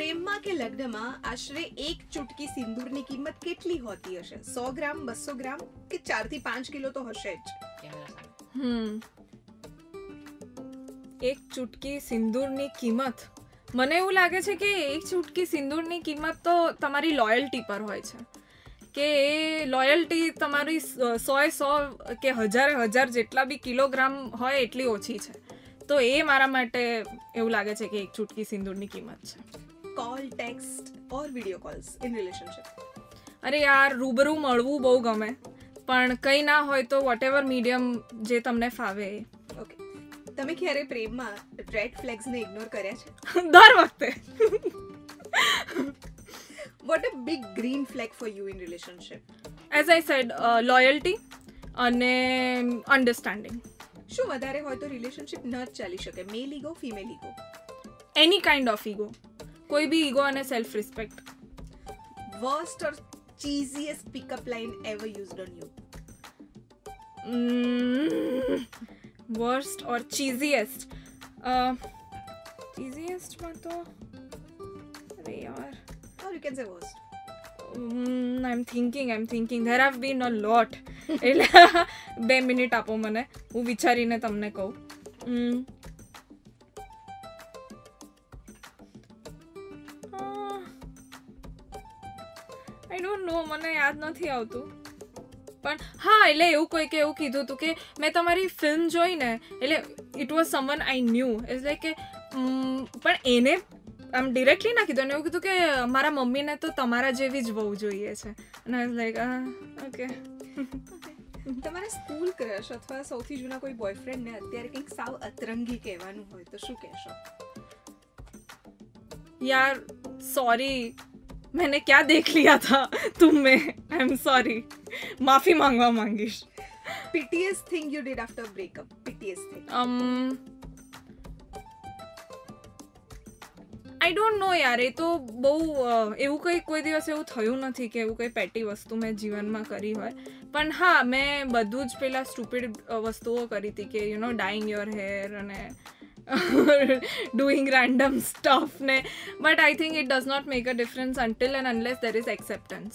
પ્રેમમાં કે લગ્નમાં આશરે એક ચુટકી સિંદૂરની કિંમત કેટલી હોતી હશે? 100 ગ્રામ, 200 ગ્રામ કે 4 થી 5 કિલો તો હશે જ. એક ચુટકી સિંદૂરની કિંમત, મને એવું લાગે છે કે એક ચુટકી સિંદૂરની કિંમત તો તમારી લોયલ્ટી પર હોય છે, કે એ લોયલ્ટી તમારી 100 કે 1000 જેટલા બી કિલોગ્રામ હોય એટલી ઓછી છે. તો એ મારા માટે એવું લાગે છે કે એક ચુટકી સિંદૂરની કિંમત છે. Call, text or video calls in relationship? અરે યાર, રૂબરૂ મળવું બહુ ગમે, પણ કંઈ ના હોય તો વોટએવર મીડિયમ જે તમને ફાવે. ઓકે, તમે ક્યારે પ્રેમમાં રેડ ફ્લેગ્સને ઇગ્નોર કર્યા છે? દર વખતે. What a big green flag for you in relationship? As I said, loyalty and understanding. Shu vadare hoy to relationship na chali shake, male ego, female ego? Any kind of ego. Koi bhi ego and self respect. Worst or cheesiest pickup line ever used on you? Worst or cheesiest? Cheesiest ma to are yaar. Or you can say worst. I'm thinking. There have been a lot. 2 minutes આપો મને, હું વિચારીને તમને કહું. I don't know, મને યાદ નથી આવતું. પણ હા, એટલે એવું કોઈ કે એવું કીધું હતું કે મેં તમારી ફિલ્મ જોઈને, એટલે it was someone I knew. It's like કે પણ એને આમ ડિરેક્ટલી ના કીધું, અને એવું કીધું કે મારા મમ્મીને તો તમારા જેવી જ બહુ જોઈએ છે. અને આઈ લાઈક ઓકે. તમારા સ્કૂલ ક્રશ અથવા સૌથી જૂના કોઈ બોયફ્રેન્ડને અત્યારે કંઈક સાવ અતરંગી કહેવાનું હોય તો શું કહેશો? યાર સોરી, મેને ક્યાં દેખ લિયા થા તુમને, આઈ એમ સોરી, માફી માંગવા માંગીશ. Pettiest thing you did after breakup? Pettiest thing I don't know યાર, એ તો બહુ એવું કંઈ કોઈ દિવસ એવું થયું નથી કે એવું કંઈ પેટી વસ્તુ મેં જીવનમાં કરી હોય. પણ હા, મેં બધું જ પેલા સ્ટુપિડ વસ્તુઓ કરી હતી કે you know dying your hair અને ડુઈંગ રેન્ડમ સ્ટફ ને. But I think it does not make a difference until and unless there is acceptance.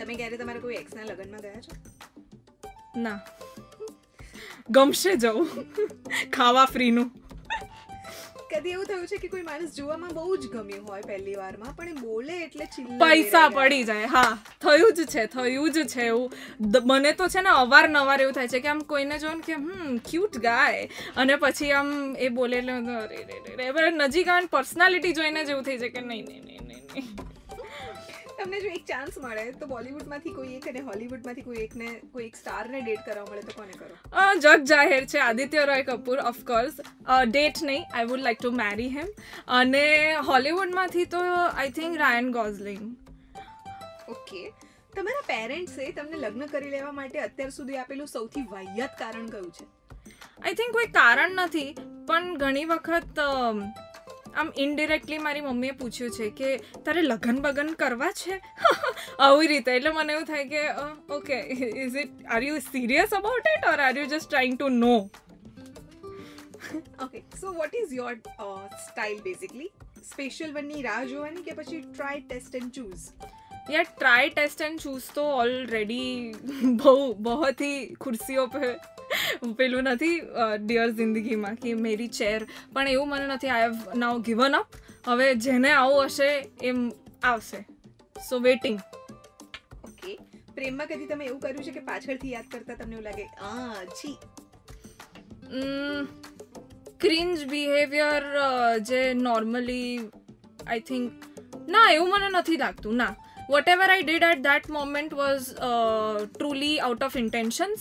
તમે ક્યારે તમારા કોઈ એક્સના લગ્નમાં ગયા છો? ના, ગમશે જવું ખાવા ફ્રીનું. કદી એવું થયું છે કે કોઈ માણસ જોવામાં બહુ જ ગમ્યું હોય પહેલી વારમાં, પણ એ બોલે એટલે પૈસા પડી જાય? હા, થયું જ છે એવું. મને તો છે ને અવારનવાર એવું થાય છે કે આમ કોઈને જોઈને કે ક્યુટ ગાય, અને પછી આમ એ બોલે એટલે અરે રે, નજીક આવે પર્સનાલિટી જોઈને જ એવું થઈ જાય કે નહીં. તમને જો એક ચાન્સ મળે તો બોલિવૂડમાંથી કોઈ એક અને હોલિવૂડમાંથી કોઈ એક સ્ટારને ડેટ કરાવવા મળે તો કોને કરો? જગ જાહેર છે, આદિત્ય રોય કપૂર ઓફકોર્સ. ડેટ નહીં, I would like to marry him. અને હોલિવૂડમાંથી તો I think Ryan Gosling. Okay, તમારા પેરેન્ટ્સે તમને લગ્ન કરી લેવા માટે અત્યાર સુધી આપેલું સૌથી વાહિયાત કારણ કયું છે? આઈ થિંક કોઈ કારણ નથી, પણ ઘણી વખત આમ ઇનડિરેક્ટલી મારી મમ્મીએ પૂછ્યું છે કે તારે લગ્ન બગન કરવા છે આવી રીતે. એટલે મને એવું થાય કે okay, is it, are you serious about it or are you just trying to know? Okay, so what is your style basically? Special વનની રાહ જોવાની કે પછી ટ્રાય, ટેસ્ટ એન્ડ ચૂઝ? યા ટ્રાય, ટેસ્ટ એન્ડ ચૂઝ તો already બહુત હી ખુરશીઓ પર પેલું નથી ડિયર જિંદગીમાં કે મેરી ચેર, પણ એવું મને નથી. I have now given up. હવે જેને આવું હશે એમ આવશે, સો વેટિંગ. ઓકે, પ્રેમમાં કદી તમે એવું કર્યું છે કે પાછળથી યાદ કરતા તમને એવું લાગે આ છી? ક્રિન્જ બિહેવિયર જે નોર્મલી આઈ થિંક ના, એવું મને નથી લાગતું. ના, whatever I did at that moment was truly out of intentions.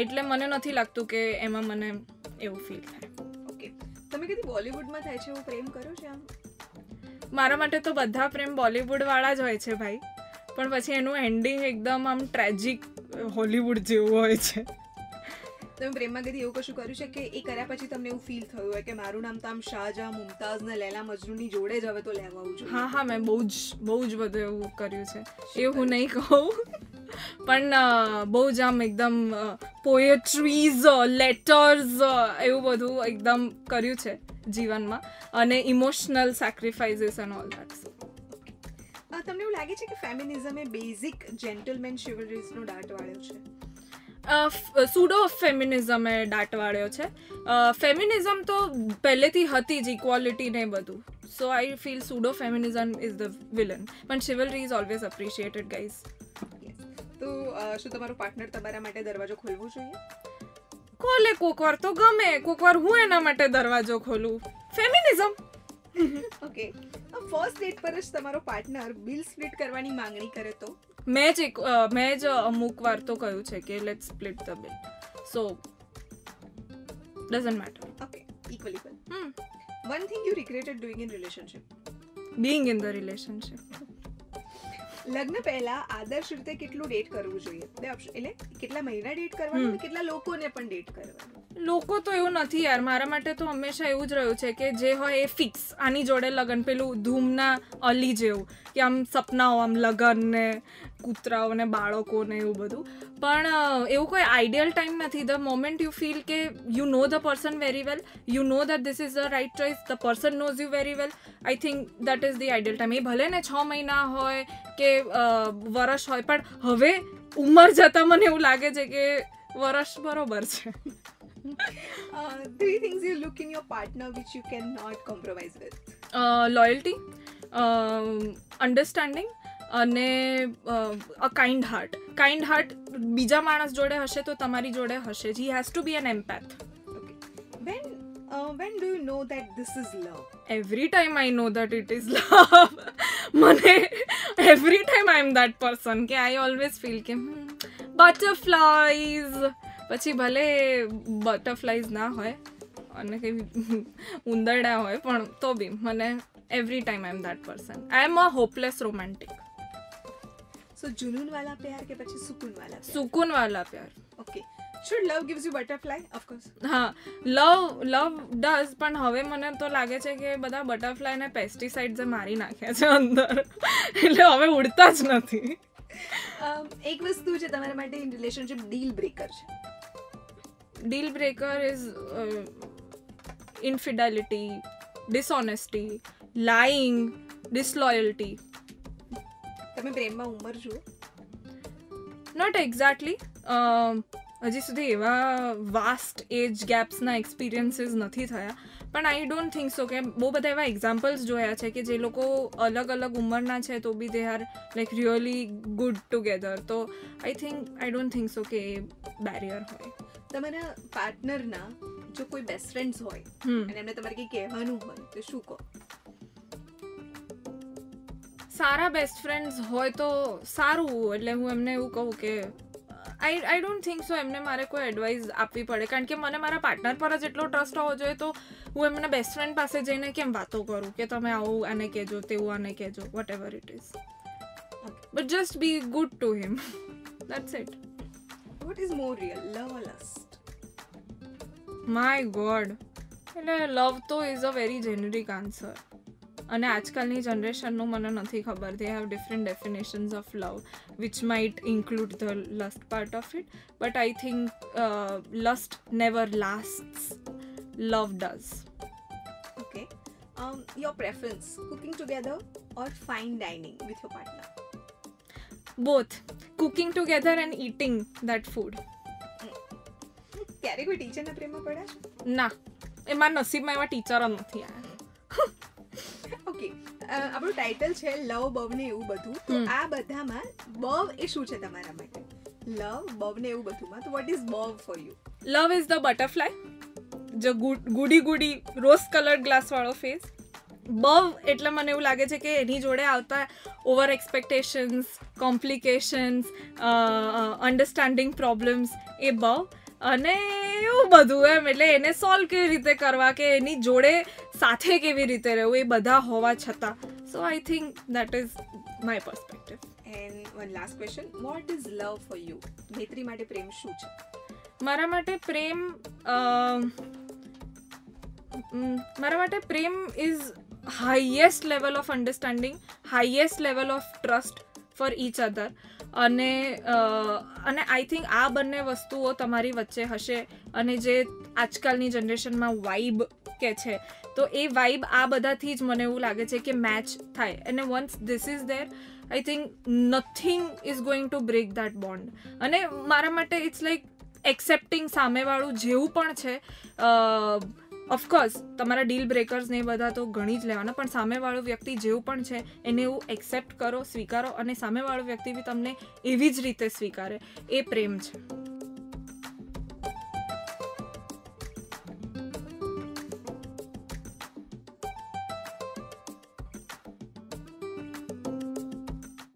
એટલે મને નથી લાગતું કે એમાં મને એવું ફીલ થાય. ઓકે, તમે કદી બોલિવૂડમાં થાય છે એવું પ્રેમ કરો છો? આમ મારા માટે તો બધા પ્રેમ બોલિવૂડવાળા જ હોય છે ભાઈ, પણ પછી એનું એન્ડિંગ એકદમ આમ ટ્રેજિક હોલિવૂડ જેવું હોય છે. તમે પ્રેમમાં કદી એવું કશું કર્યું છે કે એ કર્યા પછી તમને એવું ફીલ થયું હોય કે મારું નામ તો આમ શાહજહાં, મુમતાઝ ને લૈલા મજનૂની જોડે જ હવે તો લેવાવું જોઈએ? હા હા, મેં બહુ જ બધું એવું કર્યું છે. એ હું નહીં કહું, પણ બહુ જ આમ એકદમ પોએટ્રીઝ, લેટર્સ, એવું બધું એકદમ કર્યું છે जीवन में और emotional sacrifices and all that so તમને એવું લાગે છે કે ફેમિનિઝમ એ બેઝિક જેન્ટલમેન શિવલરીઝનો ડાટ વાળ્યો છે સ્યુડો ફેમિનિઝમ એ ડાટ વાળ્યો છે ફેમિનિઝમ તો પહેલેથી હતી જ ઇક્વાલિટી ને બધું so I feel pseudo feminism is the villain પણ chivalry is always appreciated guys તો શું તમારો પાર્ટનર તમારા માટે દરવાજો ખોલવો જોઈએ ખોલે કોકવાર તો ગમે કોકવાર હું એના માટે દરવાજો ખોલું ફેમિનિઝમ ઓકે આ ફર્સ્ટ ડેટ પર જ તમારો પાર્ટનર બિલ સ્પ્લિટ કરવાની માંગણી કરે તો મેં જ અમુક વાર તો કહ્યું છે કે let's split the bill so doesn't matter okay equally one thing you regretted doing in relationship being in the relationship લગ્ન પહેલા આદર્શ રીતે કેટલું ડેટ કરવું જોઈએ બે ઓપ્શન એટલે કેટલા મહિના ડેટ કરવાનું કે કેટલા લોકોને પણ ડેટ કરવાનું લોકો તો એવું નથી યાર મારા માટે તો હંમેશા એવું જ રહ્યું છે કે જે હોય એ ફિક્સ આની જોડે લગન પેલું ધૂમના અલી જેવું કે આમ સપનાઓ આમ લગનને કૂતરાઓને બાળકોને એવું બધું પણ એવું કોઈ આઈડિયલ ટાઈમ નથી ધ મોમેન્ટ યુ ફીલ કે you know the person very well you know that this is the right choice the person knows you very well I think that is the ideal time એ ભલે ને 6 મહિના હોય કે વર્ષ હોય પણ હવે ઉંમર જતાં મને એવું લાગે છે કે વર્ષ બરોબર છે Three things you look in your partner which you cannot compromise with. Loyalty, understanding, and a kind heart. Kind heart, બીજા માણસ જોડે હશે તો તમારી જોડે હશે. He has to be an empath. Okay. When do you know that this is love? Every time I know that it is love. Every time I am that person. કે I always feel કે butterflies. પછી ભલે butterflies ના હોય અને કંઈ ઉંદરડા હોય પણ તો બી મને every time I am that person I am a hopeless romantic so જુનૂનવાલા પ્યાર કે પછી સુકૂનવાલા પ્યાર okay should love gives you butterfly of course હા લવ ડઝ પણ હવે મને તો લાગે છે કે બધા બટરફ્લાયને પેસ્ટિસાઇડ્સે મારી નાખ્યા છે અંદર એટલે હવે ઉડતા જ નથી એક વસ્તુ છે તમારા માટે ઇન રિલેશનશિપ ડીલ બ્રેકર છે Deal breaker is infidelity, dishonesty, lying, disloyalty. તમે પ્રેમમાં ઉંમર છો? Not exactly. હજી સુધી એવા વાસ્ટ એજ ગેપ્સના એક્સપિરિયન્સીસ નથી થયા પણ આઈ ડોન્ટ થિંક સો કે બહુ બધા એવા એક્ઝામ્પલ્સ જોયા છે કે જે લોકો અલગ અલગ ઉંમરના છે તો બી they are like really good together તો આઈ ડોન્ટ થિંક સો કે બેરિયર હોય તમારા પાર્ટનરના જો કોઈ બેસ્ટ ફ્રેન્ડ્સ હોય અને એમને તમારે કંઈ કહેવાનું હોય તો શું કહો સારા બેસ્ટ ફ્રેન્ડ્સ હોય તો સારું એટલે હું એમને એવું કહું કે આઈ ડોન્ટ થિંક સો એમને મારે કોઈ એડવાઇસ આપવી પડે કારણ કે મને મારા પાર્ટનર પર જ એટલો ટ્રસ્ટ હોવો જોઈએ તો હું એમને બેસ્ટ ફ્રેન્ડ પાસે જઈને કેમ વાતો કરું કે તમે આવું આને કહેજો તેવું આને કહેજો whatever it is but just be good to him that's it what is more real love or lust my god એટલે લવ તો is a very generic answer અને આજકાલની જનરેશનનું મને નથી ખબર they have different definitions of love which might include the lust part of it but I think lust never lasts love does okay your preference cooking together or fine dining with your partner both cooking together and eating that food ક્યારેક કોઈ ટીચરના પ્રેમમાં પડ્યા છો ના એમાં નસીબમાં એવા ટીચરો નથી આવ્યા ઓકે આપણું ટાઇટલ છે લવ બવ ને એવું બધું તો આ બધામાં બવ એ શું છે તમારા માટે લવ બવ ને એવું બધુંમાં તો વોટ ઇઝ બવ for you love is the butterfly જો ગુડી રોઝ કલર ગ્લાસ વાળો ફેસ બવ એટલે મને એવું લાગે છે કે એની જોડે આવતા over expectations complications understanding problems એ બવ અને એવું બધું એમ એટલે એને સોલ્વ કેવી રીતે કરવા કે એની જોડે સાથે કેવી રીતે રહેવું એ બધા હોવા છતાં so I think that is my perspective and one last question what is love for you Netri માટે પ્રેમ શું છે મારા માટે પ્રેમ is highest level of understanding highest level of trust for each other અને આઈ થિંક આ બંને વસ્તુઓ તમારી વચ્ચે હશે અને જે આજકાલની જનરેશનમાં વાઇબ કે છે તો એ વાઇબ આ બધાથી જ મને એવું લાગે છે કે મેચ થાય અને once this is there I think nothing is going to break that bond અને મારા માટે ઇટ્સ લાઈક એક્સેપ્ટિંગ સામેવાળું જેવું પણ છે ઓફકોર્સ તમારા ડીલ બ્રેકર્સને એ બધા તો ગણી જ લેવાના પણ સામેવાળું વ્યક્તિ જેવું પણ છે એને એવું એક્સેપ્ટ કરો સ્વીકારો અને સામેવાળું વ્યક્તિ બી તમને એવી જ રીતે સ્વીકારે એ પ્રેમ છે